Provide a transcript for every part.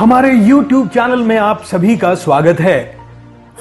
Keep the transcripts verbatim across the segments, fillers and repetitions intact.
हमारे YouTube channel में आप सभी का स्वागत है।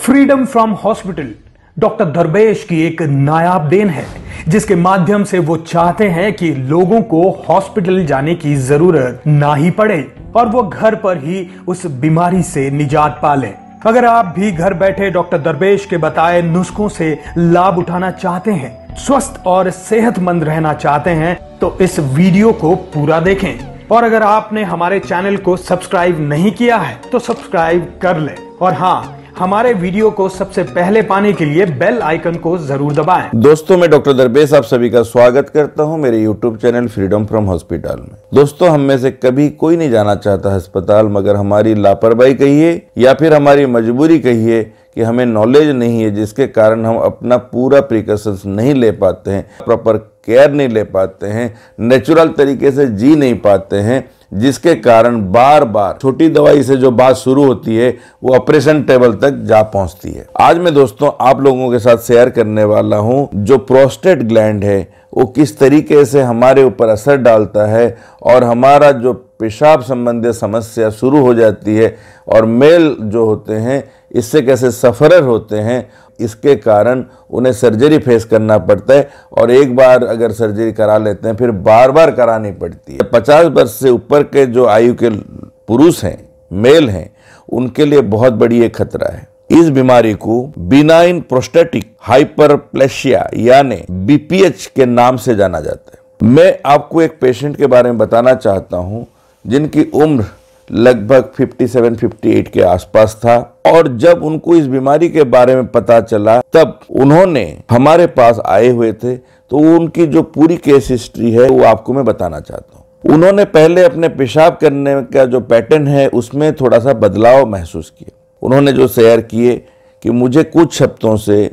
Freedom from hospital doctor Darbesh की एक नायाब देन है जिसके माध्यम से वो चाहते हैं कि लोगों को हॉस्पिटल जाने की जरूरत ना ही पड़े और वो घर पर ही उस बीमारी से निजात पा लें। अगर आप भी घर बैठे डॉक्टर दरबेश के बताए नुस्खों से लाभ उठाना चाहते हैं, स्वस्थ और सेहतमंद रहना चाहते हैं, तो इस वीडियो को पूरा देखें। और अगर आपने हमारे चैनल को सब्सक्राइब नहीं किया है तो सब्सक्राइब कर लें। और हाँ, हमारे वीडियो को सबसे पहले पाने के लिए बेल आइकन को जरूर दबाएं। दोस्तों, मैं डॉक्टर दरबेश आप सभी का स्वागत करता हूं मेरे YouTube channel freedom from hospital में। दोस्तों, हम में से कभी कोई नहीं जाना चाहता अस्पताल, मगर हमारी लापरवाही कहिए या फिर हमारी मजबूरी कहिए कि हमें नॉलेज नहीं है, जिसके कारण हम अपना पूरा प्रिकॉशंस नहीं ले पाते हैं, प्रॉपर केयर नहीं ले पाते हैं, नेचुरल तरीके से जी नहीं पाते हैं, जिसके कारण बार बार छोटी दवाई से जो बात शुरू होती है वो ऑपरेशन टेबल तक जा पहुंचती है। आज मैं दोस्तों आप लोगों के साथ शेयर करने वाला हूं जो प्रोस्टेट ग्लैंड है वो किस तरीके से हमारे ऊपर असर डालता है और हमारा जो पेशाब संबंधी समस्या शुरू हो जाती है और मेल जो होते हैं इससे कैसे सफरर होते हैं, इसके कारण उन्हें सर्जरी फेस करना पड़ता है। और एक बार अगर सर्जरी करा लेते हैं फिर बार बार करानी पड़ती है। पचास वर्ष से ऊपर के जो आयु के पुरुष हैं, मेल हैं, उनके लिए बहुत बड़ी एक खतरा है। इस बीमारी को बिनाइन प्रोस्टेटिक हाइपरप्लेशिया यानी बीपीएच के नाम से जाना जाता है। मैं आपको एक पेशेंट के बारे में बताना चाहता हूँ जिनकी उम्र लगभग सत्तावन अट्ठावन के आसपास था और जब उनको इस बीमारी के बारे में पता चला तब उन्होंने हमारे पास आए हुए थे, तो उनकी जो पूरी केस हिस्ट्री है वो आपको मैं बताना चाहता हूँ। उन्होंने पहले अपने पेशाब करने का जो पैटर्न है उसमें थोड़ा सा बदलाव महसूस किया। उन्होंने जो शेयर किए कि मुझे कुछ हफ्तों से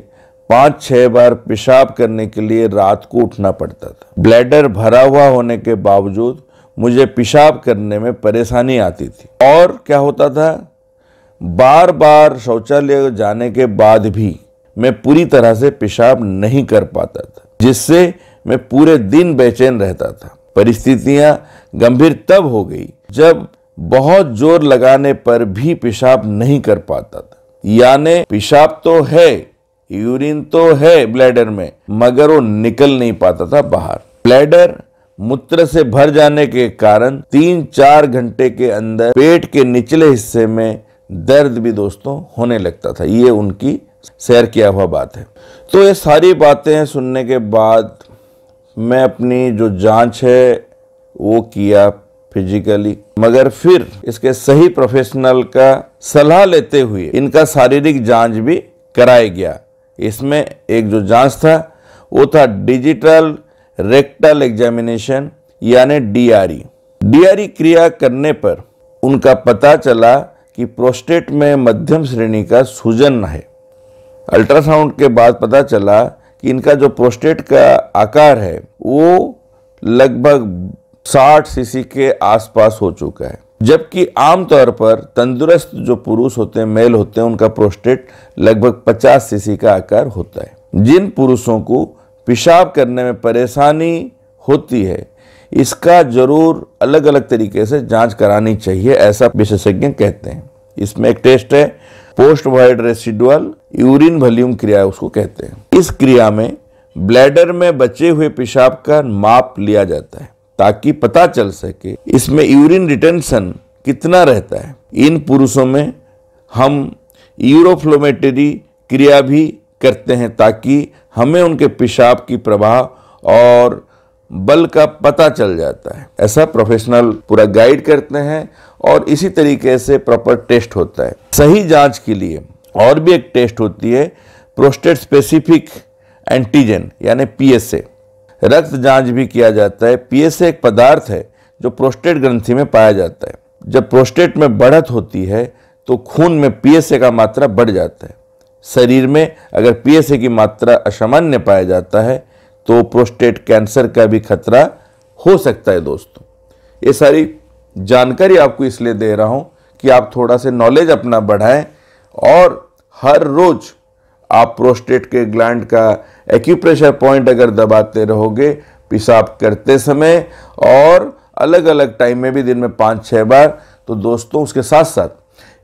पाँच छः बार पेशाब करने के लिए रात को उठना पड़ता था। ब्लैडर भरा हुआ होने के बावजूद मुझे पेशाब करने में परेशानी आती थी और क्या होता था, बार बार शौचालय जाने के बाद भी मैं पूरी तरह से पेशाब नहीं कर पाता था, जिससे मैं पूरे दिन बेचैन रहता था। परिस्थितियां गंभीर तब हो गई जब बहुत जोर लगाने पर भी पेशाब नहीं कर पाता था, यानी पेशाब तो है, यूरिन तो है ब्लैडर में, मगर वो निकल नहीं पाता था बाहर। ब्लैडर मूत्र से भर जाने के कारण तीन चार घंटे के अंदर पेट के निचले हिस्से में दर्द भी दोस्तों होने लगता था। ये उनकी शेयर किया हुआ बात है। तो ये सारी बातें सुनने के बाद मैं अपनी जो जांच है वो किया फिजिकली, मगर फिर इसके सही प्रोफेशनल का सलाह लेते हुए इनका शारीरिक जांच भी कराया गया। इसमें एक जो जांच था वो था डिजिटल रेक्टल एग्जामिनेशन यानी D R E. D R E क्रिया करने पर उनका पता चला कि प्रोस्टेट में मध्यम श्रेणी का सूजन है। अल्ट्रासाउंड के बाद पता चला कि इनका जो प्रोस्टेट का आकार है वो लगभग साठ सीसी के आसपास हो चुका है, जबकि आमतौर पर तंदुरुस्त जो पुरुष होते हैं, मेल होते हैं, उनका प्रोस्टेट लगभग पचास सीसी का आकार होता है। जिन पुरुषों को पेशाब करने में परेशानी होती है इसका जरूर अलग अलग तरीके से जांच करानी चाहिए, ऐसा विशेषज्ञ कहते हैं। इसमें एक टेस्ट है post void residual urine volume क्रिया उसको कहते हैं। इस क्रिया में ब्लैडर में बचे हुए पेशाब का माप लिया जाता है ताकि पता चल सके इसमें यूरिन रिटेंशन कितना रहता है। इन पुरुषों में हम यूरोफ्लोमेटरी क्रिया भी करते हैं ताकि हमें उनके पेशाब की प्रवाह और बल का पता चल जाता है, ऐसा प्रोफेशनल पूरा गाइड करते हैं और इसी तरीके से प्रॉपर टेस्ट होता है। सही जांच के लिए और भी एक टेस्ट होती है प्रोस्टेट स्पेसिफिक एंटीजन यानी पी एस ए। रक्त जांच भी किया जाता है। पी एस ए एक पदार्थ है जो प्रोस्टेट ग्रंथि में पाया जाता है। जब प्रोस्टेट में बढ़त होती है तो खून में पी एस ए का मात्रा बढ़ जाता है। शरीर में अगर पी एस ए की मात्रा असामान्य पाया जाता है तो प्रोस्टेट कैंसर का भी खतरा हो सकता है। दोस्तों, ये सारी जानकारी आपको इसलिए दे रहा हूँ कि आप थोड़ा से नॉलेज अपना बढ़ाएं और हर रोज आप प्रोस्टेट के ग्लैंड का एक्यूप्रेशर पॉइंट अगर दबाते रहोगे पेशाब करते समय और अलग अलग टाइम में भी दिन में पाँच छः बार, तो दोस्तों उसके साथ साथ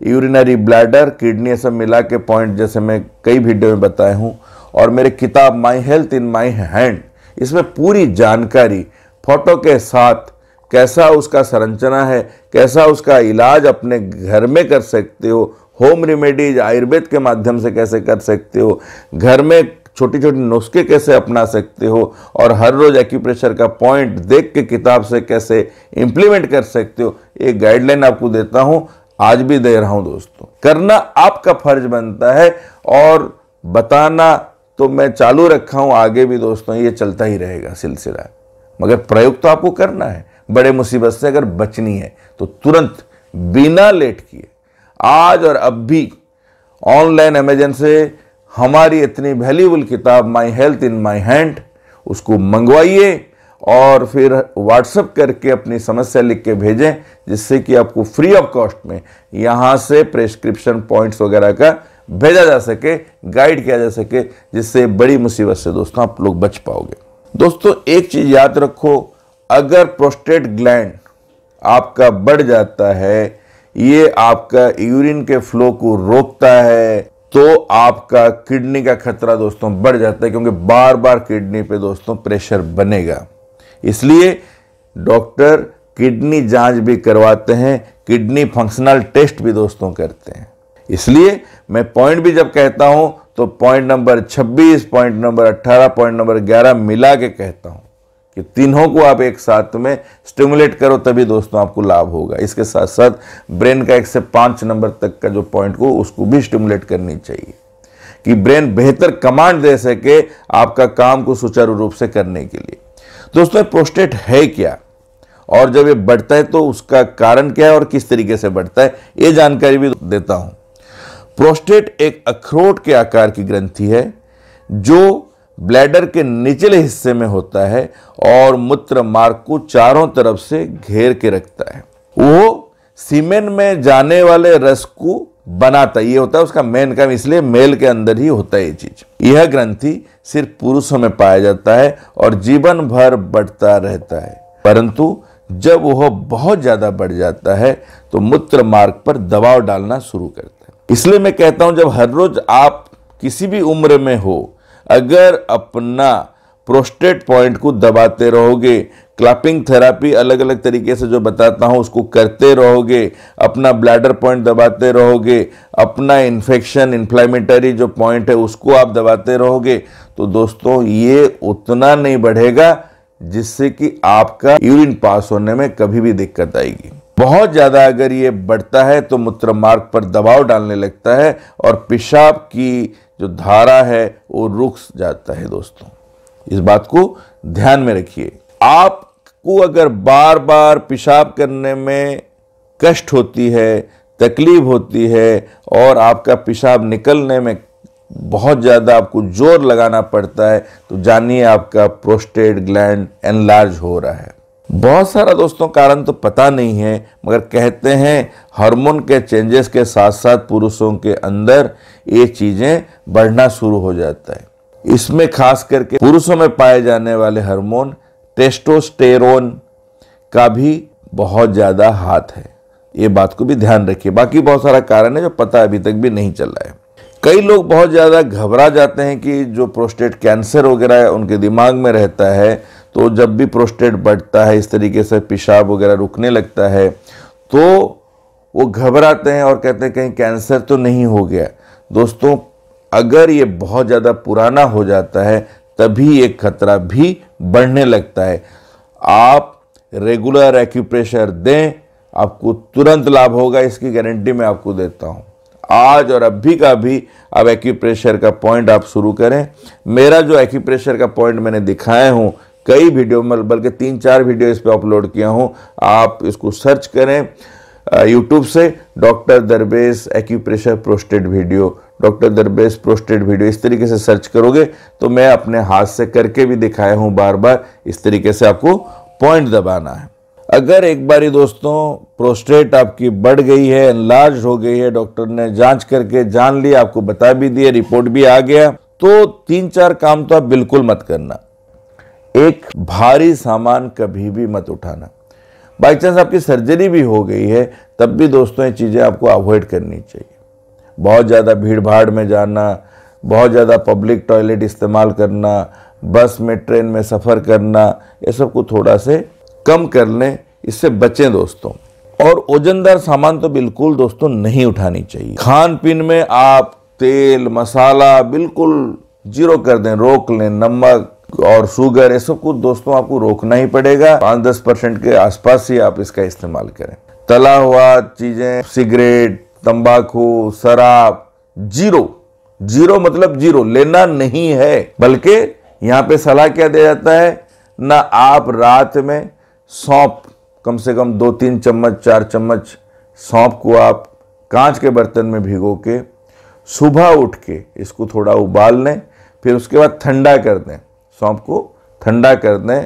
यूरिनरी ब्लैडर, किडनी सब मिला के पॉइंट जैसे मैं कई वीडियो में बताया हूँ, और मेरे किताब my health in my hand, इसमें पूरी जानकारी फोटो के साथ कैसा उसका संरचना है, कैसा उसका इलाज अपने घर में कर सकते हो, होम रेमेडीज आयुर्वेद के माध्यम से कैसे कर सकते हो, घर में छोटी छोटी नुस्खे कैसे अपना सकते हो, और हर रोज़ एक्यूप्रेशर का पॉइंट देख के किताब से कैसे इम्प्लीमेंट कर सकते हो, एक गाइडलाइन आपको देता हूँ, आज भी दे रहा हूँ दोस्तों। करना आपका फर्ज बनता है और बताना तो मैं चालू रखा हूँ, आगे भी दोस्तों ये चलता ही रहेगा सिलसिला, मगर प्रयोग तो आपको करना है। बड़े मुसीबत से अगर बचनी है तो तुरंत बिना लेट किए आज और अब भी ऑनलाइन अमेजन से हमारी इतनी वैल्यूबल किताब my health in my hand उसको मंगवाइए और फिर व्हाट्सएप करके अपनी समस्या लिख के भेजें, जिससे कि आपको फ्री ऑफ कॉस्ट में यहाँ से प्रेस्क्रिप्शन पॉइंट्स वगैरह का भेजा जा सके, गाइड किया जा सके, जिससे बड़ी मुसीबत से दोस्तों आप लोग बच पाओगे। दोस्तों एक चीज़ याद रखो, अगर प्रोस्टेट ग्लैंड आपका बढ़ जाता है, ये आपका यूरिन के फ्लो को रोकता है, तो आपका किडनी का खतरा दोस्तों बढ़ जाता है, क्योंकि बार बार किडनी पे दोस्तों प्रेशर बनेगा। इसलिए डॉक्टर किडनी जांच भी करवाते हैं, किडनी फंक्शनल टेस्ट भी दोस्तों करते हैं। इसलिए मैं पॉइंट भी जब कहता हूं तो पॉइंट नंबर छब्बीस, पॉइंट नंबर अट्ठारह, पॉइंट नंबर ग्यारह मिला के कहता हूं कि तीनों को आप एक साथ में स्टिमुलेट करो, तभी दोस्तों आपको लाभ होगा। इसके साथ साथ ब्रेन का एक से पाँच नंबर तक का जो पॉइंट को उसको भी स्टिमुलेट करनी चाहिए कि ब्रेन बेहतर कमांड दे सके आपका काम को सुचारू रूप से करने के लिए। दोस्तों प्रोस्टेट है क्या और जब ये बढ़ता है तो उसका कारण क्या है और किस तरीके से बढ़ता है, ये जानकारी भी देता हूँ। प्रोस्टेट एक अखरोट के आकार की ग्रंथि है जो ब्लैडर के निचले हिस्से में होता है और मूत्र मार्ग को चारों तरफ से घेर के रखता है। वो सीमेन में जाने वाले रस को बनाता है, ये होता है उसका मेन काम, इसलिए मेल के अंदर ही होता है ये चीज। यह ग्रंथि सिर्फ पुरुषों में पाया जाता है और जीवन भर बढ़ता रहता है, परंतु जब वह बहुत ज्यादा बढ़ जाता है तो मूत्र मार्ग पर दबाव डालना शुरू करता है। इसलिए मैं कहता हूं जब हर रोज आप किसी भी उम्र में हो, अगर अपना प्रोस्टेट पॉइंट को दबाते रहोगे, क्लैपिंग थेरापी अलग अलग तरीके से जो बताता हूँ उसको करते रहोगे, अपना ब्लैडर पॉइंट दबाते रहोगे, अपना इन्फेक्शन इन्फ्लेमेटरी जो पॉइंट है उसको आप दबाते रहोगे, तो दोस्तों ये उतना नहीं बढ़ेगा जिससे कि आपका यूरिन पास होने में कभी भी दिक्कत आएगी। बहुत ज़्यादा अगर ये बढ़ता है तो मूत्र मार्ग पर दबाव डालने लगता है और पेशाब की जो धारा है वो रुक जाता है। दोस्तों इस बात को ध्यान में रखिए, आपको अगर बार बार पेशाब करने में कष्ट होती है, तकलीफ होती है और आपका पेशाब निकलने में बहुत ज़्यादा आपको जोर लगाना पड़ता है, तो जानिए आपका प्रोस्टेट ग्लैंड एनलार्ज हो रहा है। बहुत सारा दोस्तों कारण तो पता नहीं है, मगर कहते हैं हार्मोन के चेंजेस के साथ साथ पुरुषों के अंदर ये चीज़ें बढ़ना शुरू हो जाता है। इसमें खास करके पुरुषों में पाए जाने वाले हार्मोन टेस्टोस्टेरोन का भी बहुत ज़्यादा हाथ है, ये बात को भी ध्यान रखिए। बाकी बहुत सारा कारण है जो पता अभी तक भी नहीं चला है। कई लोग बहुत ज़्यादा घबरा जाते हैं कि जो प्रोस्टेट कैंसर वगैरह है उनके दिमाग में रहता है, तो जब भी प्रोस्टेट बढ़ता है इस तरीके से पेशाब वगैरह रुकने लगता है तो वो घबराते हैं और कहते हैं कहीं कैंसर तो नहीं हो गया। दोस्तों अगर ये बहुत ज़्यादा पुराना हो जाता है तभी एक खतरा भी बढ़ने लगता है। आप रेगुलर एक्यूप्रेशर दें, आपको तुरंत लाभ होगा, इसकी गारंटी मैं आपको देता हूँ। आज और अभी का भी अब एक्यूप्रेशर का पॉइंट आप शुरू करें। मेरा जो एक्यूप्रेशर का पॉइंट मैंने दिखाया हूँ कई वीडियो में, बल्कि तीन चार वीडियो इस पर अपलोड किया हूँ, आप इसको सर्च करें यूट्यूब से, doctor Darbesh acupressure prostate video, doctor Darbesh prostate video, इस तरीके से सर्च करोगे तो मैं अपने हाथ से करके भी दिखाया हूँ बार बार। इस तरीके से आपको पॉइंट दबाना है। अगर एक बार ही दोस्तों प्रोस्टेट आपकी बढ़ गई है, एनलार्ज हो गई है, डॉक्टर ने जांच करके जान लिया, आपको बता भी दिए, रिपोर्ट भी आ गया, तो तीन चार काम तो आप बिल्कुल मत करना। एक, भारी सामान कभी भी मत उठाना। बाई चांस आपकी सर्जरी भी हो गई है तब भी दोस्तों ये चीज़ें आपको अवॉइड करनी चाहिए। बहुत ज़्यादा भीड़ भाड़ में जाना, बहुत ज़्यादा पब्लिक टॉयलेट इस्तेमाल करना, बस में ट्रेन में सफ़र करना, ये सब को थोड़ा से कम कर लें, इससे बचें दोस्तों। और ओजनदार सामान तो बिल्कुल दोस्तों नहीं उठानी चाहिए। खान पीन में आप तेल मसाला बिल्कुल जीरो कर दें, रोक लें। नमक और शुगर ये सब कुछ दोस्तों आपको रोकना ही पड़ेगा। पाँच दस परसेंट के आसपास ही आप इसका इस्तेमाल करें। तला हुआ चीज़ें, सिगरेट, तंबाकू, शराब जीरो, जीरो मतलब जीरो लेना नहीं है। बल्कि यहाँ पे सलाह क्या दिया जाता है ना, आप रात में सौंफ कम से कम दो तीन चम्मच चार चम्मच सौंफ को आप कांच के बर्तन में भिगो के सुबह उठ के इसको थोड़ा उबाल लें, फिर उसके बाद ठंडा कर दें, सौंफ को ठंडा कर दें।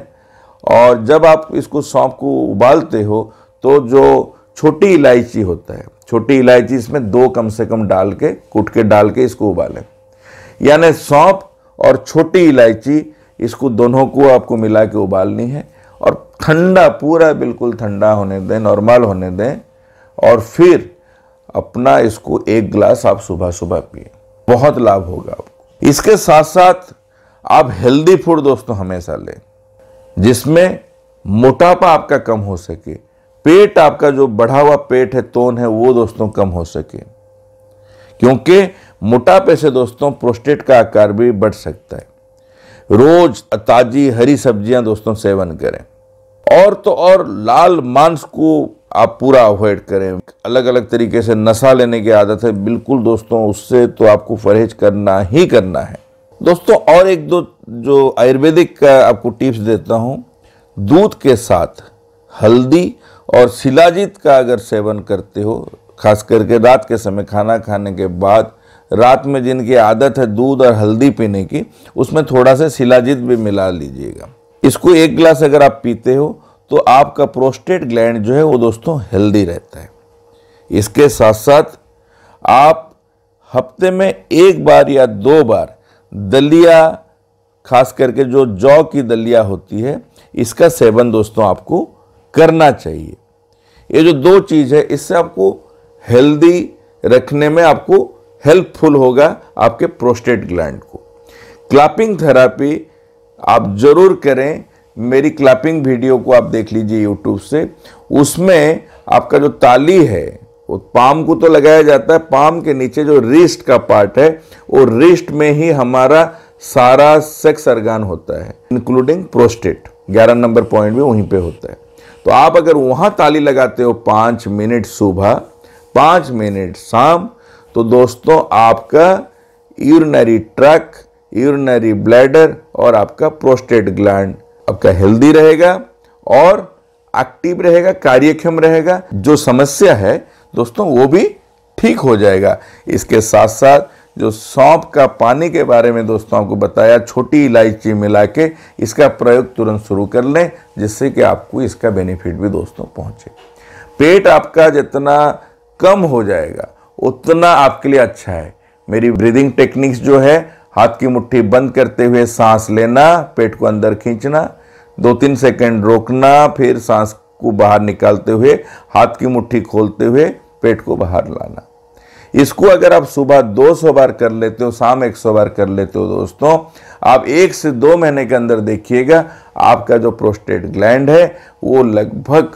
और जब आप इसको सौंफ को उबालते हो तो जो छोटी इलायची होता है, छोटी इलायची इसमें दो कम से कम डाल के कूट के डाल के इसको उबालें। यानी सौंफ और छोटी इलायची इसको दोनों को आपको मिला के उबालनी है और ठंडा पूरा बिल्कुल ठंडा होने दें, नॉर्मल होने दें। और फिर अपना इसको एक गिलास आप सुबह सुबह पिए, बहुत लाभ होगा आपको। इसके साथ साथ आप हेल्दी फूड दोस्तों हमेशा लें जिसमें मोटापा आपका कम हो सके, पेट आपका जो बढ़ा हुआ पेट है तोन है वो दोस्तों कम हो सके, क्योंकि मोटापे से दोस्तों प्रोस्टेट का आकार भी बढ़ सकता है। रोज ताजी हरी सब्जियां दोस्तों सेवन करें और तो और लाल मांस को आप पूरा अवॉइड करें। अलग अलग तरीके से नशा लेने की आदत है, बिल्कुल दोस्तों उससे तो आपको परहेज करना ही करना है दोस्तों। और एक दो जो आयुर्वेदिक का आपको टिप्स देता हूँ, दूध के साथ हल्दी और शिलाजीत का अगर सेवन करते हो, खास करके रात के समय खाना खाने के बाद, रात में जिनकी आदत है दूध और हल्दी पीने की, उसमें थोड़ा सा शिलाजीत भी मिला लीजिएगा। इसको एक गिलास अगर आप पीते हो तो आपका प्रोस्टेट ग्लैंड जो है वो दोस्तों हेल्दी रहता है। इसके साथ साथ आप हफ्ते में एक बार या दो बार दलिया, खास करके जो जौ की दलिया होती है, इसका सेवन दोस्तों आपको करना चाहिए। ये जो दो चीज़ है इससे आपको हेल्दी रखने में आपको हेल्पफुल होगा आपके प्रोस्टेट ग्लैंड को। क्लैपिंग थेरापी आप ज़रूर करें, मेरी क्लैपिंग वीडियो को आप देख लीजिए यूट्यूब से। उसमें आपका जो ताली है वो पाम को तो लगाया जाता है, पाम के नीचे जो रिस्ट का पार्ट है वो रिस्ट में ही हमारा सारा सेक्स ऑर्गन होता है, इंक्लूडिंग प्रोस्टेट, ग्यारह नंबर पॉइंट में वहीं पे होता है। तो आप अगर वहाँ ताली लगाते हो पाँच मिनट सुबह पाँच मिनट शाम, तो दोस्तों आपका यूरिनरी ट्रैक्ट, यूरिनरी ब्लैडर और आपका प्रोस्टेट ग्लैंड आपका हेल्दी रहेगा और एक्टिव रहेगा, कार्यक्षम रहेगा। जो समस्या है दोस्तों वो भी ठीक हो जाएगा। इसके साथ साथ जो सौंफ का पानी के बारे में दोस्तों आपको बताया, छोटी इलायची मिला के इसका प्रयोग तुरंत शुरू कर लें जिससे कि आपको इसका बेनिफिट भी दोस्तों पहुंचे। पेट आपका जितना कम हो जाएगा उतना आपके लिए अच्छा है। मेरी ब्रीदिंग टेक्निक्स जो है, हाथ की मुट्ठी बंद करते हुए सांस लेना, पेट को अंदर खींचना, दो तीन सेकंड रोकना, फिर सांस को बाहर निकालते हुए हाथ की मुट्ठी खोलते हुए पेट को बाहर लाना। इसको अगर आप सुबह दो सौ बार कर लेते हो, शाम एक सौ बार कर लेते हो दोस्तों, आप एक से दो महीने के अंदर देखिएगा आपका जो प्रोस्टेट ग्लैंड है वो लगभग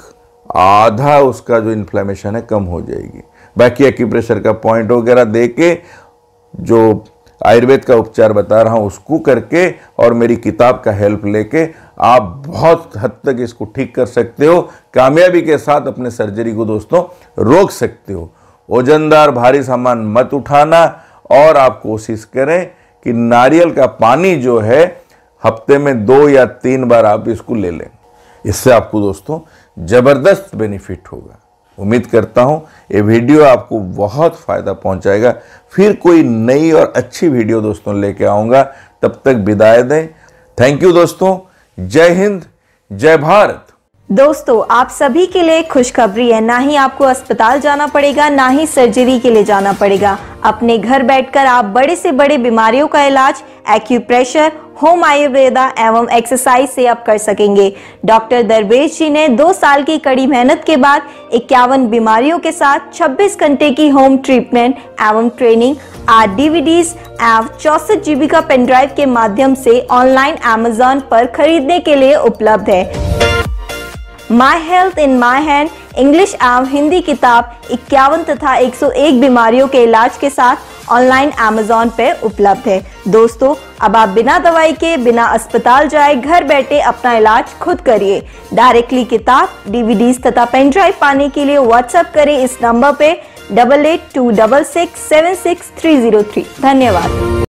आधा उसका जो इन्फ्लेमेशन है कम हो जाएगी। बाकी एक्यूप्रेशर का पॉइंट वगैरह दे के जो आयुर्वेद का उपचार बता रहा हूँ उसको करके और मेरी किताब का हेल्प लेके आप बहुत हद तक इसको ठीक कर सकते हो, कामयाबी के साथ अपने सर्जरी को दोस्तों रोक सकते हो। वजनदार भारी सामान मत उठाना और आप कोशिश करें कि नारियल का पानी जो है हफ्ते में दो या तीन बार आप इसको ले लें। इससे आपको दोस्तों ज़बरदस्त बेनिफिट होगा। उम्मीद करता हूँ ये वीडियो आपको बहुत फ़ायदा पहुँचाएगा। फिर कोई नई और अच्छी वीडियो दोस्तों लेके आऊँगा, तब तक विदाई दें। थैंक यू दोस्तों, जय हिंद, जय भारत। दोस्तों आप सभी के लिए खुशखबरी है, ना ही आपको अस्पताल जाना पड़ेगा ना ही सर्जरी के लिए जाना पड़ेगा। अपने घर बैठकर आप बड़े से बड़े बीमारियों का इलाज एक्यूप्रेशर, होम आयुर्वेदा एवं एक्सरसाइज से आप कर सकेंगे। डॉक्टर दरवेश जी ने दो साल की कड़ी मेहनत के बाद इक्यावन बीमारियों के साथ छब्बीस घंटे की होम ट्रीटमेंट एवं ट्रेनिंग आठ डीवीडीज एवं चौसठ जीबी का पेन ड्राइव के माध्यम से ऑनलाइन अमेजोन पर खरीदने के लिए उपलब्ध है। My health in my hand English एवं हिंदी किताब इक्यावन तथा एक सौ एक बीमारियों के इलाज के साथ ऑनलाइन अमेजोन पर उपलब्ध है। दोस्तों अब आप बिना दवाई के बिना अस्पताल जाए घर बैठे अपना इलाज खुद करिए। डायरेक्टली किताब डीवीडीज तथा पेन ड्राइव पाने के लिए व्हाट्सएप करें इस नंबर पे double eight two double six seven six three zero three. धन्यवाद।